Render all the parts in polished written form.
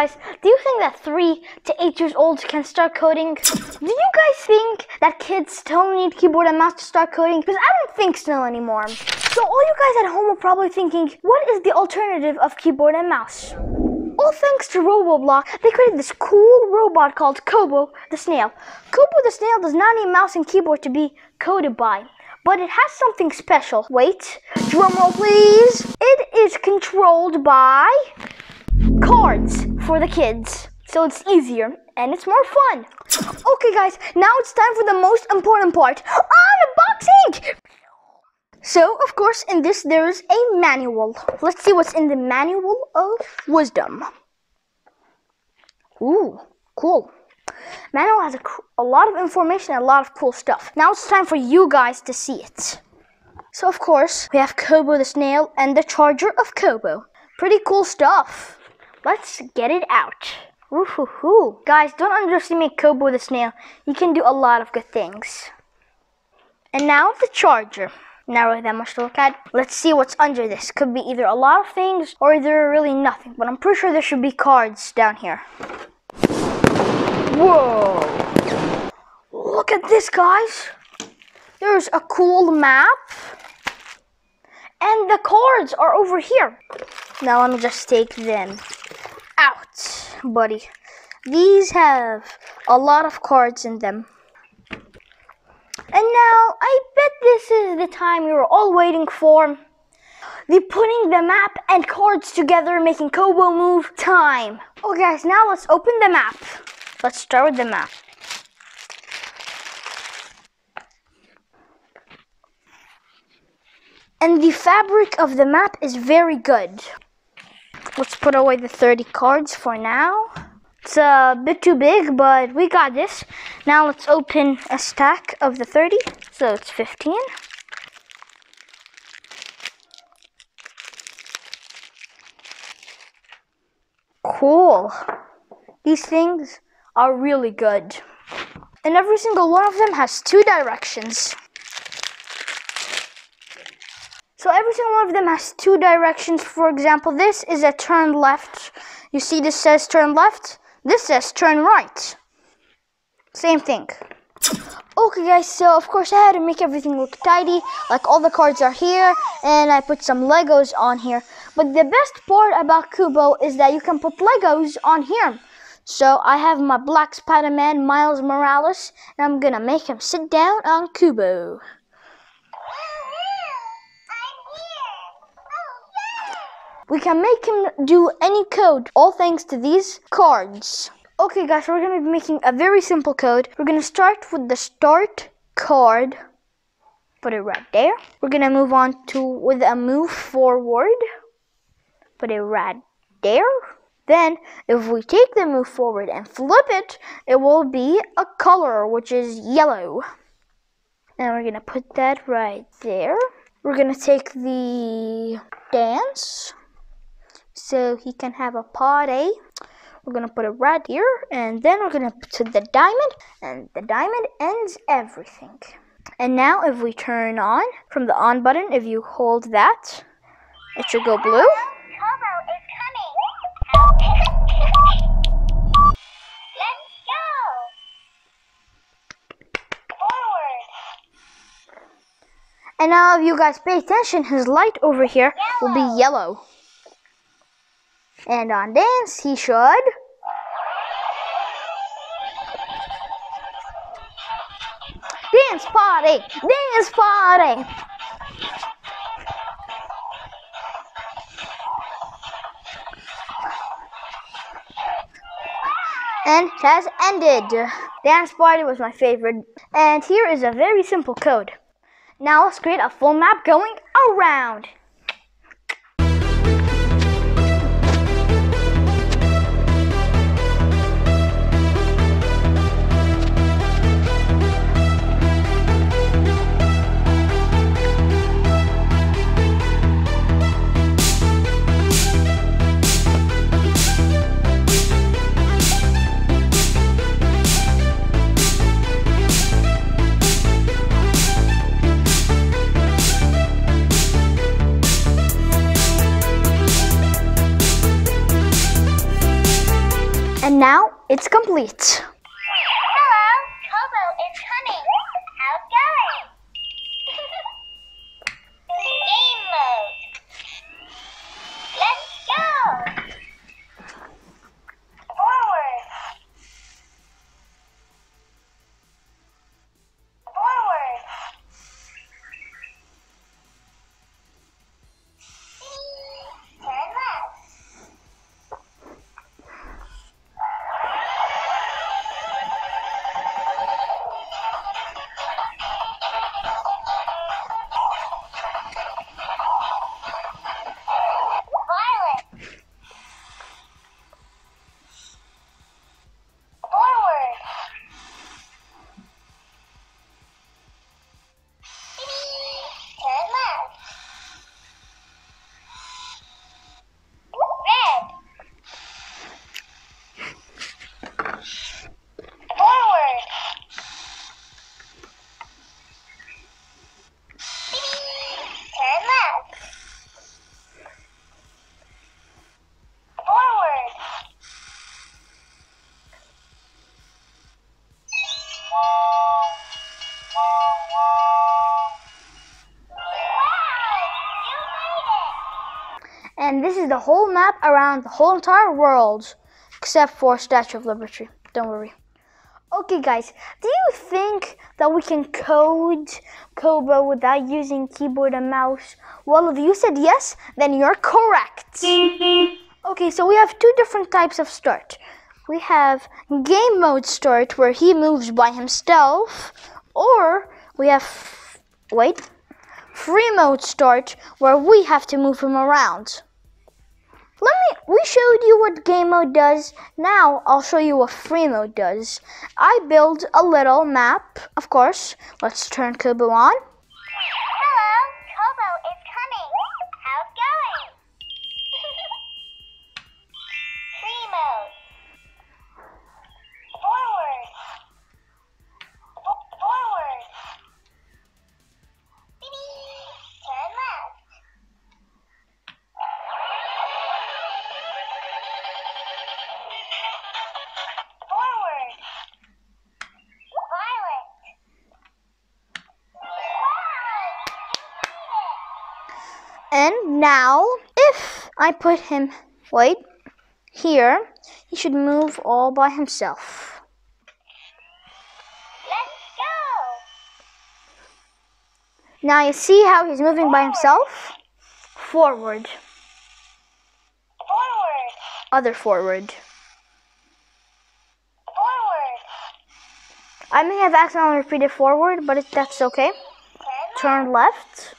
guys, do you think that 3 to 8 years olds can start coding? Do you guys think that kids still need keyboard and mouse to start coding? Because I don't think so anymore. So all you guys at home are probably thinking, what is the alternative of keyboard and mouse? All thanks to Robobloq, they created this cool robot called Qobo the snail. Qobo the snail does not need mouse and keyboard to be coded by, but it has something special. Wait, drumroll please. It is controlled by cards for the kids, so it's easier and it's more fun. Okay guys, now it's time for the most important part, unboxing! So, of course, in this there is a manual. Let's see what's in the manual of wisdom. Ooh, cool. Manual has a lot of information and a lot of cool stuff. Now it's time for you guys to see it. So, of course, we have Qobo the snail and the charger of Qobo. Pretty cool stuff. Let's get it out. Woohoo! Guys, don't underestimate Qobo the snail. He can do a lot of good things. And now the charger. Not really that much to look at. Let's see what's under this. Could be either a lot of things or either really nothing, but I'm pretty sure there should be cards down here. Whoa! Look at this, guys! There's a cool map. And the cards are over here. Now let me just take them out, buddy. These have a lot of cards in them. And now, I bet this is the time you were all waiting for. The putting the map and cards together, making Qobo move time. Okay guys, now let's open the map. Let's start with the map. And the fabric of the map is very good. Let's put away the 30 cards for now. It's a bit too big, but we got this. Now let's open a stack of the 30, so it's 15. Cool. These things are really good. And every single one of them has 2 directions. So every single one of them has 2 directions. For example, this is a turn left. You see this says turn left. This says turn right. Same thing. Okay guys, so of course I had to make everything look tidy. Like all the cards are here and I put some Legos on here. But the best part about Qobo is that you can put Legos on here. So I have my black Spider-Man Miles Morales and I'm gonna make him sit down on Qobo. We can make him do any code, all thanks to these cards. Okay guys, we're gonna be making a very simple code. We're gonna start with the start card. Put it right there. We're gonna move on to with a move forward. Put it right there. Then, if we take the move forward and flip it, it will be a color, which is yellow. And we're gonna put that right there. We're gonna take the dance, so he can have a party. We're gonna put it right here, and then we're gonna put the diamond, and the diamond ends everything. And now if we turn on, from the on button, if you hold that, it should go blue. Qobo is coming. Let's go. Forward. And now if you guys pay attention, his light over here will be yellow. And on dance, he should. Dance party! Dance party! And it has ended. Dance party was my favorite. And here is a very simple code. Now let's create a full map going around. It's complete. Hello, Qobo is coming. How's it going? Game mode. Let's go. Forward. Forward. Turn left. Violet. Forward. Turn left. Red. Forward. Turn left. Forward. Wow! You made it! And this is the whole map around the whole entire world, except for Statue of Liberty. Don't worry. Okay, guys, do you think that we can code Qobo without using keyboard and mouse? Well, if you said yes, then you're correct. Okay, so we have two different types of start. We have game mode start, where he moves by himself, or we have, free mode start, where we have to move him around. We showed you what game mode does. Now I'll show you what free mode does. I build a little map, of course. Let's turn Qobo on. Hello, Qobo is coming. How's it going? Free mode. Forward. Forward. Turn left. Forward. Violet. And now, if I put him, here, he should move all by himself. Let's go. Now you see how he's moving by himself? Forward. Forward. Other forward. Forward. I may have accidentally repeated forward, but that's okay. Turn left.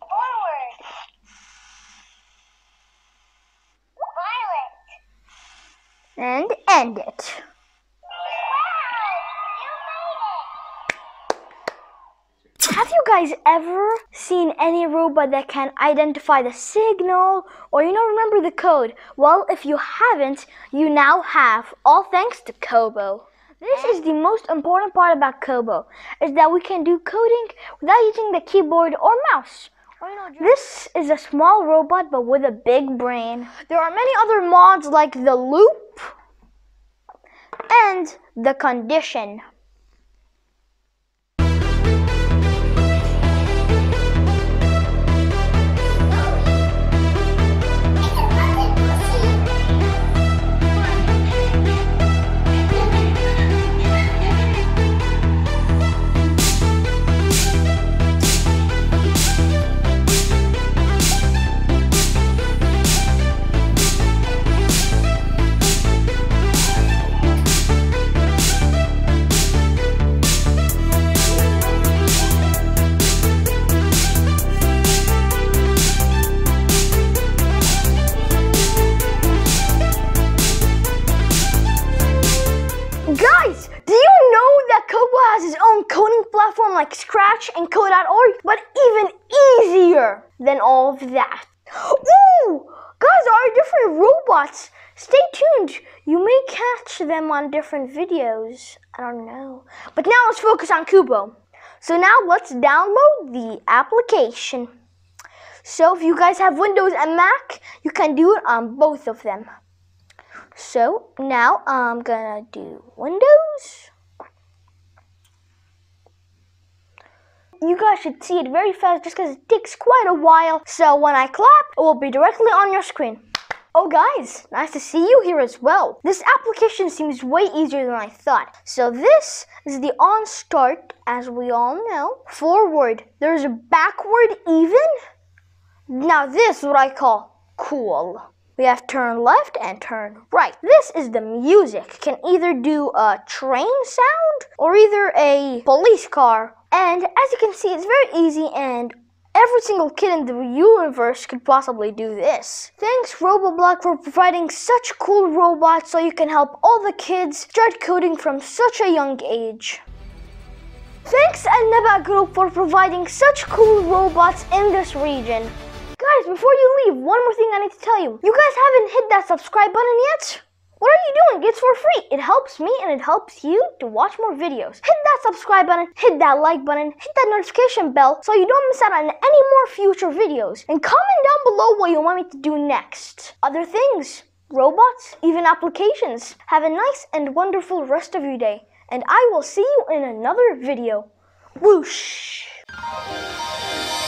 Forward. Violet. And end it. Wow! You made it. Have you guys ever seen any robot that can identify the signal or remember the code? Well, if you haven't, you now have, all thanks to Qobo. This is the most important part about Qobo, is that we can do coding without using the keyboard or mouse. This is a small robot but with a big brain. There are many other mods like the loop and the condition. Guys, do you know that Qobo has his own coding platform like Scratch and Code.org, but even easier than all of that? Ooh, guys, there are different robots. Stay tuned. You may catch them on different videos. I don't know. But now let's focus on Qobo. So now let's download the application. So if you guys have Windows and Mac, you can do it on both of them. So now I'm gonna do Windows. You guys should see it very fast just because it takes quite a while. So when I clap, it will be directly on your screen. Oh guys, nice to see you here as well. This application seems way easier than I thought. So this is the on start, as we all know. Forward, there's a backward even. Now this is what I call cool. We have turn left and turn right. This is the music. Can either do a train sound or either a police car. And as you can see, it's very easy and every single kid in the universe could possibly do this. Thanks Robobloq for providing such cool robots so you can help all the kids start coding from such a young age. Thanks Eneba Group for providing such cool robots in this region. Guys, before you leave, one more thing I need to tell you. You guys haven't hit that subscribe button yet? What are you doing? It's for free. It helps me and it helps you to watch more videos. Hit that subscribe button, hit that like button, hit that notification bell so you don't miss out on any more future videos. And comment down below what you want me to do next. Other things, robots, even applications. Have a nice and wonderful rest of your day. And I will see you in another video. Whoosh!